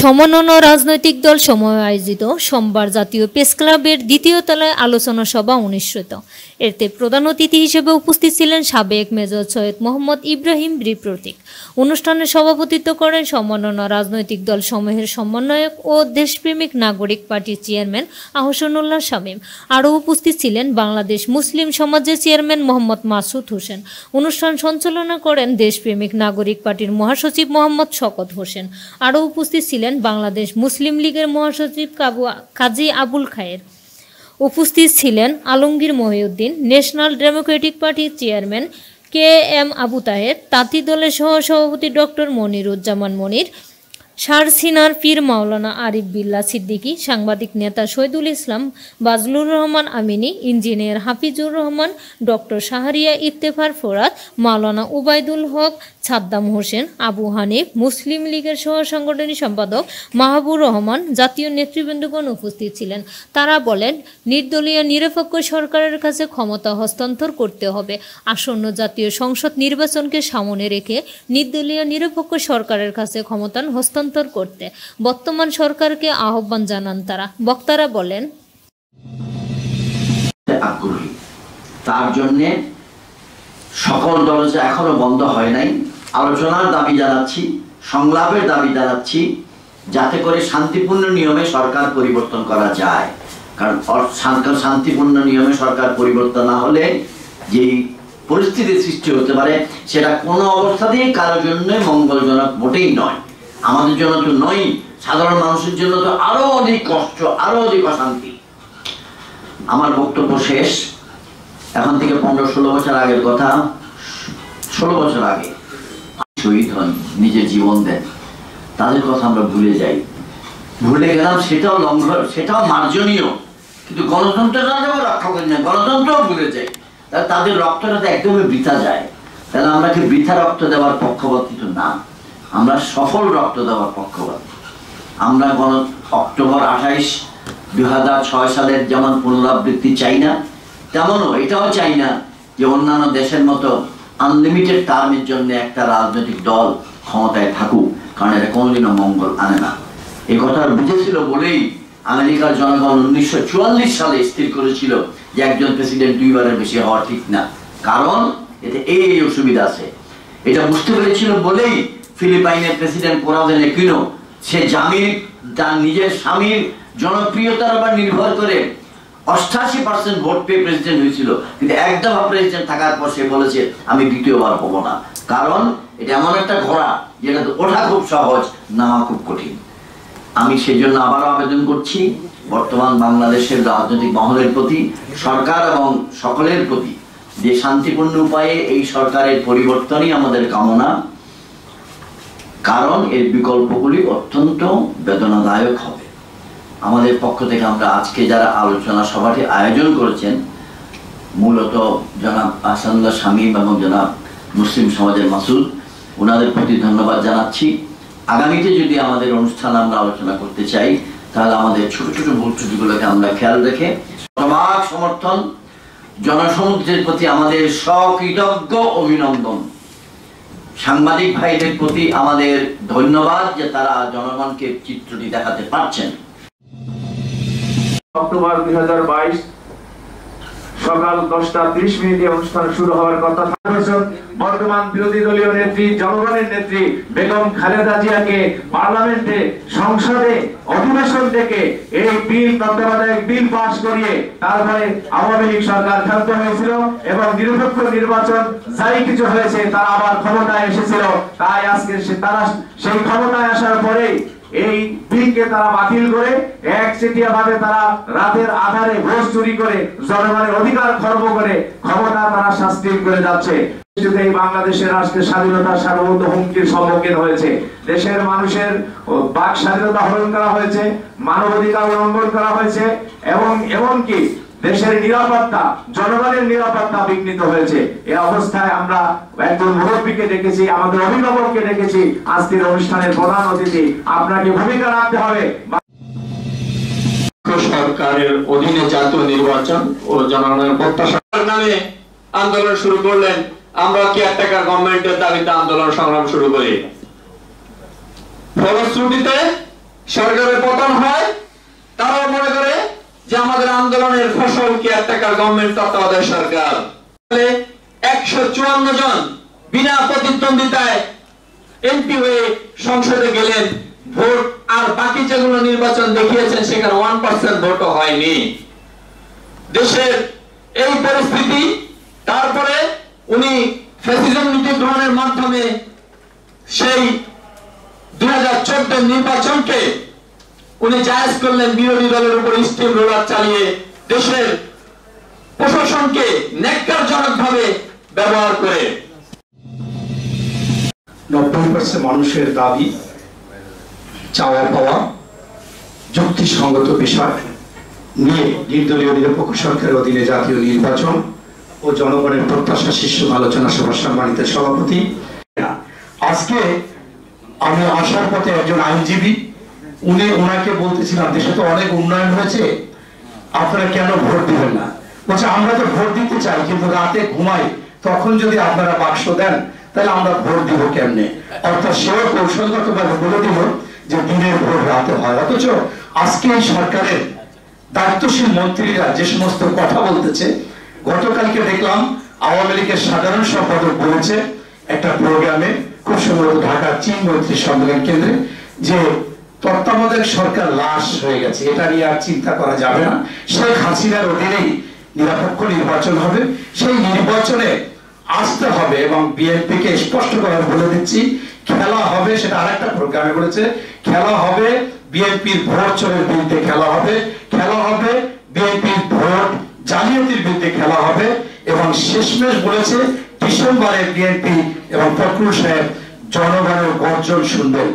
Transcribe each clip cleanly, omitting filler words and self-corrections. समन्वय राजनैतिक दल समय आयोजित सोमवार जातीय प्रेस क्लाबेर द्वितीय तलाय आलोचना सभा अनुष्ठित। एते प्रधान अतिथि हिसेबे उपस्थित छिलेन साबेक मेजर सैयद मोहम्मद इब्राहिम रिप्रतीक। अनुष्ठाने सभापतित्व करें समन्वय राजनैतिक दल समूहेर समन्वयक और देशप्रेमिक नागरिक पार्टीर चेयरमैन आहसानुल्लाह शामीम। आरो उपस्थित छिलेन बांग्लादेश मुस्लिम समाजेर चेयरमैन मोहम्मद मासूद होसेन। अनुष्ठान संचालना करें देशप्रेमिक नागरिक पार्टीर महासचिव मोहम्मद शकत होसेन। आरो उपस्थित छिलेन बांग्लादेश मुस्लिम लीगर महासचिव काजी आबुल खायेर। उपस्थित छिलेन Alamgir Mohiuddin, national democratic party chairman K M Abu Taher, ताती दलेर सह सभापति डॉक्टर मनिरुज्जामान मनिर, शारसिनार पीर माওলানা आरिफ बिल्ला सिद्दीकी, सांबादिक नेता शहीदुल इस्लाम, बाजलुर रहमान आमिनी, इंजिनियर हाफिजुर रहमान, डॉक्टर शाहरिया इत्तेफार फरात, माওলানা उबायदुल हक, साद्दाम होसेन, आबू हानिफ, मुस्लिम लीगर सह सांगठनिक सम्पादक माहबूब रहमान जातीय नेतृबृंदगण उपस्थित छिलेन। तारा बोलेन निर्दलीय निरपेक्ष सरकारेर काछे क्षमता हस्तान्तर करते होबे। आसन्न जातीय संसद निर्वाचनके सामने रेखे निर्दलीय निरपेक्ष सरकारेर काछे क्षमता हस्तान्तर করতে বর্তমান সরকারকে আহ্বান জানান তারা। বক্তারা বলেন আগ্রহী তার জন্য সকল দরজা এখনো বন্ধ হয় নাই। আলোচনার দাবি জানাচ্ছি, সংলাপের দাবি জানাচ্ছি, যাতে করে শান্তিপূর্ণ নিয়মে সরকার পরিবর্তন করা যায়। কারণ শান্তিপূর্ণ নিয়মে সরকার পরিবর্তন না হলে যে পরিস্থিতি সৃষ্টি হতে পারে সেটা কোনো অবস্থাতেই কারোর জন্য মঙ্গলজনক মোটেই নয়। আমাদের জন্য তো নয়, সাধারণ মানুষের জন্য তো আরো অধিক কষ্ট, আরো অধিক অশান্তি। আমার বক্তব্য শেষ। এখন থেকে 15-16 বছর আগের কথা, 16 বছর আগে শহীদ হন, নিজের জীবন দেন, তাদের কথা আমরা ভুলে যাই। ভুলে গেলাম সেটাও লঙ্ঘন, সেটাও মার্জনীয়, কিন্তু গণতন্ত্রটাও রক্ষা করি না, গণতন্ত্রও ভুলে যাই। তাদের রক্তটা তো একদমই বৃথা যায়। তাহলে আমরা কি বৃথা রক্ত দেওয়ার পক্ষপাতিত্ব না, আমরা সফল রক্ত দেওয়ার পক্ষপাতী। আমরা অক্টোবর 28, 2006 সালের যেমন পুনরাবৃত্তি চাই না, তেমনও এটাও চাই না যে অন্যান্য দেশের মতো আনলিমিটেড টার্মের জন্য একটা রাজনৈতিক দল ক্ষমতায় থাকুক, কারণ এটা কোনোদিনও মঙ্গল আনে না। এই কথা বুঝেছিল বলেই আমেরিকার জনগণ 1944 সালে স্থির করেছিল যে একজন প্রেসিডেন্ট দুইবারের বেশি হওয়া ঠিক না, কারণ এতে এই অসুবিধা আছে। এটা বুঝতে পেরেছিল বলেই ফিলিপাইনের প্রেসিডেন্ট কোরাদেলে কিনো সে জামিন তার নিজের স্বামীর জনপ্রিয়তার উপর নির্ভর করে 88% ভোট পেয়ে প্রেসিডেন্ট হয়েছিল, কিন্তু একদম প্রেসিডেন্ট থাকার পর সে বলেছে আমি দ্বিতীয়বার হব না, কারণ এটা এমন একটা ঘোড়া যেটা ওঠা খুব সহজ, নামা খুব কঠিন। আমি সেজন্য আবার আবেদন করছি বর্তমান বাংলাদেশের রাজনৈতিক মহলের প্রতি, সরকার এবং সকলের প্রতি, যে শান্তিপূর্ণ উপায়ে এই সরকারের পরিবর্তনই আমাদের কামনা, কারণ এর বিকল্পগুলি অত্যন্ত বেদনাদায়ক হবে। আমাদের পক্ষ থেকে আমরা আজকে যারা আলোচনা সভাটি আয়োজন করেছেন, মূলত জনাব আহসানুল্লাহ শামীম এবং জনাব মুসলিম সমাজের মাসুদ, ওনাদের প্রতি ধন্যবাদ জানাচ্ছি। আগামীতে যদি আমাদের অনুষ্ঠান আমরা আলোচনা করতে চাই, তাহলে আমাদের ছোট ছোট ভুল ত্রুটিগুলোকে আমরা খেয়াল রেখে সমাজ সমর্থন, জনসমুদ্রের প্রতি আমাদের সকৃতজ্ঞ অভিনন্দন, সাংবাদিক ভাইদের প্রতি আমাদের ধন্যবাদ যে তারা জনগণকে চিত্রটি দেখাতে পারছেন। অক্টোবর 2022 সকাল 10:30 মিনিটে অনুষ্ঠান শুরু হওয়ার কথা। বর্তমান বিরোধী দলীয় নেত্রী, জনগণের নেত্রী বেগম খালেদা জিয়াকে পার্লামেন্টে, সংসদে অধিবেশন থেকে এই বিল, তত্ত্বাবধায়ক বিল পাস করিয়ে তারপরে আওয়ামী লীগ সরকার ক্ষমতা হয়েছিল এবং নিরপেক্ষ নির্বাচন যাই কিছু হয়েছে তারা আবার ক্ষমতায় এসেছিল। তাই আজকে তারা সেই ক্ষমতায় আসার পরে এই বিলকে তারা বাতিল করে একচেটিয়া ভাবে তারা রাতের আধারে ভোট চুরি করে জনগণের অধিকার খর্ব করে ক্ষমতা তারা শাস্তি করে যাচ্ছে। এই বাংলাদেশের রাষ্ট্রের স্বাধীনতা সার্বভৌমত্ব হুমকির সম্মুখীন হয়েছে। দেশের মানুষের বাক স্বাধীনতা হরণ করা হয়েছে, মানবাধিকার লঙ্ঘন করা হয়েছে এবং এমনকি দেশের নিরাপত্তা, জনগণের নিরাপত্তা বিঘ্নিত হয়েছে। এই অবস্থায় আমরা একজন মুরব্বীকে ডেকেছি, আমাদের অভিভাবককে ডেকেছি। আজকের অনুষ্ঠানের প্রধান অতিথি, আপনাকে ভূমিকা রাখতে হবে। সরকারের অধীনে জাতীয় নির্বাচন ও জনগণের প্রত্যাশার নামে আন্দোলন শুরু করলেন। আমরা কেয়ারটেকার গভর্নমেন্টের দাবিতে আন্দোলন সংগ্রাম শুরু করি। ফলশ্রুতিতে सरकार पतन है तारा मने करे जे आमादेर आंदोलनेर फसल कि एकटा गवर्नमेंट तत्त्वाधायक सरकार 154 जन बिना प्रतिद्वंदिताय एमपी হয়ে সংসদে গেলেন ভোট আর বাকি যেগুলো নির্বাচন দেখিয়েছেন সেখানে 1% ভোটও হয়নি দেশের এই পরিস্থিতি তারপরে উনি ফ্যাসিজম নীতি গ্রহণের মাধ্যমে সেই 2014 নির্বাচনকে উনি জায়েজ করলেন বিরোধী দলের উপর স্টিম রোলার চালিয়ে দেশের প্রশাসনকে নেককারজনকভাবে ব্যবহার করে 90% মানুষের দাবি চাওয়া পাওয়া যুক্তিসঙ্গত বিষয় নিয়ে নির্দলীয় নিরপেক্ষ সরকারের অধীনে জাতীয় নির্বাচন ও জনগণের প্রত্যাশা শীর্ষক আলোচনা সভার সম্মানিত সভাপতি আজকে আমি আসার পথে একজন আইনজীবী উনি ওনাকে বলতেছিলাম দেশে তো অনেক উন্নয়ন হয়েছে আপনারা কেন ভোট দিবেন না বলছে আমরা তো ভোট দিতে চাই কিন্তু রাতে ঘুমাই তখন যদি আপনারা বাক্স দেন তাহলে আমরা ভোট দিব কেমনে অর্থাৎ সেও কৌশলগতভাবে বলে দিল যে দিনের ভোট রাতে হয় অথচ আজকে এই সরকারের দায়িত্বশীল মন্ত্রীরা যে সমস্ত কথা বলতেছে গতকালকে দেখলাম আওয়ামী লীগের সাধারণ সম্পাদক বলেছে একটা প্রোগ্রামে খুব সম্ভবত ঢাকা চীন মৈত্রী সম্মেলন কেন্দ্রে যে তত্ত্বাবধায়ক সরকার লাশ হয়ে গেছে এটা নিয়ে আর চিন্তা করা যাবে না শেখ হাসিনার অধীনেই নিরপেক্ষ নির্বাচন হবে সেই নির্বাচনে আসতে হবে এবং বিএনপিকে স্পষ্ট করে বলে দিচ্ছি খেলা হবে সেটা আরেকটা প্রোগ্রামে বলেছে খেলা হবে বিএনপির ভোট চোরের বিরুদ্ধে খেলা হবে বিএনপির ভোট জালিয়াতির বিরুদ্ধে খেলা হবে এবং শেষমেশ বলেছে ডিসেম্বরে বিএনপি এবং ফখরুল সাহেব জনগণের গর্জন শুনবেন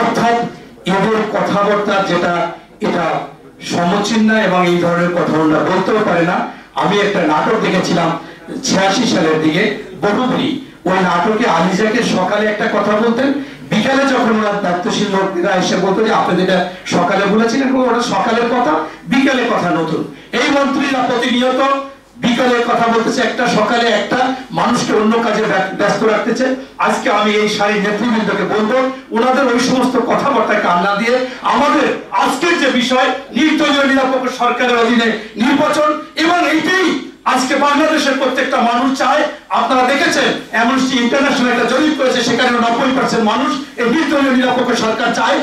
অর্থাৎ এদের কথাবার্তা যেটা এটা সমচিন না এবং এই ধরনের কথা ওনারা বলতেও পারে না আমি একটা নাটক দেখেছিলাম 86 সালের দিকে বহুবুরি ওই নাটকে আলিজাকে সকালে একটা কথা বলতেন বিকালে যখন ওনার দায়িত্বশীল লোকেরা এসে বলতো যে আপনি যেটা সকালে বলেছিলেন ওটা সকালের কথা বিকালে কথা নতুন এই মন্ত্রীরা প্রতিনিয়ত বিকালে কথা বলতেছে একটা সকালে একটা মানুষকে অন্য কাজে ব্যস্ত রাখতেছে আজকে আমি এই সারি নেতৃবৃন্দকে বলবো ওনাদের ওই সমস্ত কথাবার্তায় কান না দিয়ে আমাদের আজকের যে বিষয় নির্দলীয় নিরপেক্ষ সরকারের অধীনে নির্বাচন এবং এইটাই আজকে বাংলাদেশের প্রত্যেকটা মানুষ চায় আপনারা দেখেছেন অ্যামনেস্টি ইন্টারন্যাশনাল একটা জরিপ করেছে সেখানে 90% মানুষ এই নির্দলীয় নিরপেক্ষ সরকার চায়।